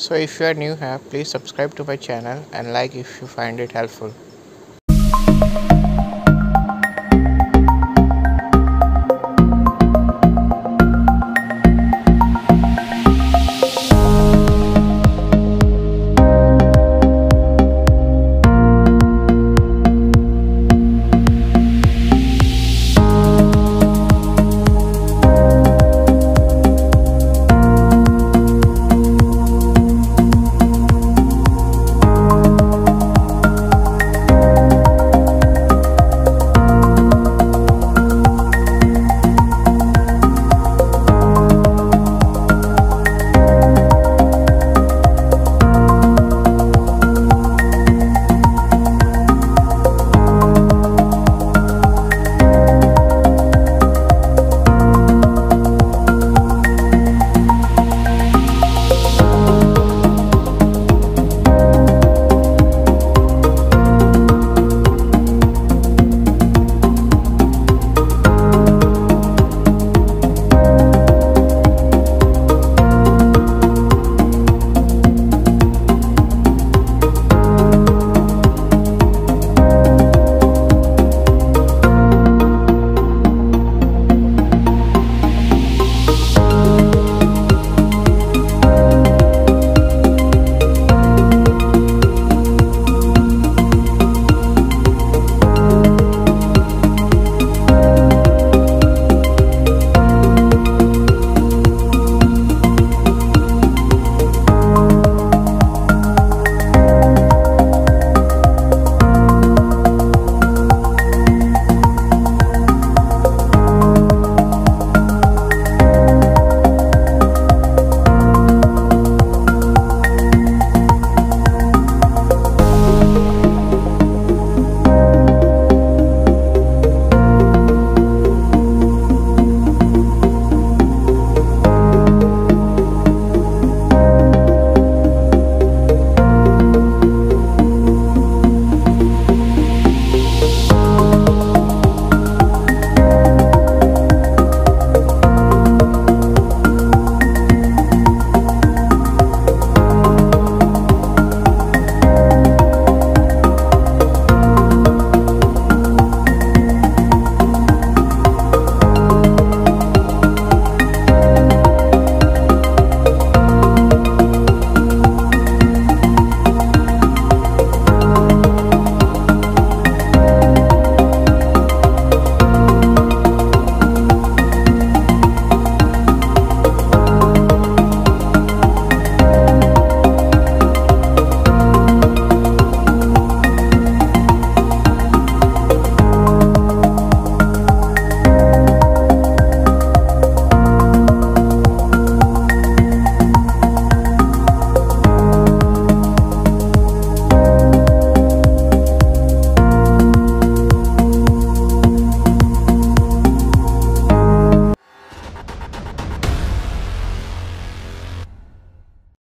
So if you are new here, please subscribe to my channel and like if you find it helpful.